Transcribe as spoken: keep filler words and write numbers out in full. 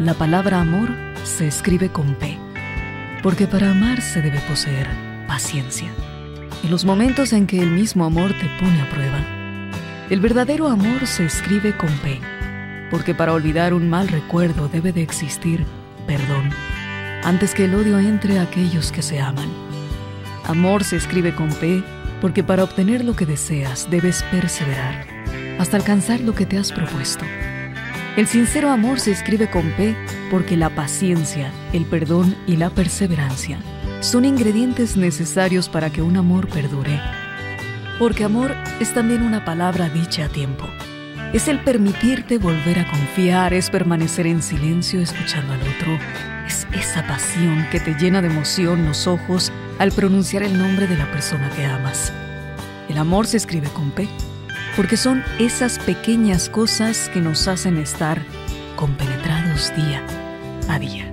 La palabra amor se escribe con P, porque para amar se debe poseer paciencia. En los momentos en que el mismo amor te pone a prueba, el verdadero amor se escribe con P, porque para olvidar un mal recuerdo debe de existir perdón, antes que el odio entre a aquellos que se aman. Amor se escribe con P, porque para obtener lo que deseas debes perseverar, hasta alcanzar lo que te has propuesto. El sincero amor se escribe con P, porque la paciencia, el perdón y la perseverancia son ingredientes necesarios para que un amor perdure. Porque amor es también una palabra dicha a tiempo. Es el permitirte volver a confiar, es permanecer en silencio escuchando al otro. Es esa pasión que te llena de emoción los ojos al pronunciar el nombre de la persona que amas. El amor se escribe con P, porque son esas pequeñas cosas que nos hacen estar compenetrados día a día.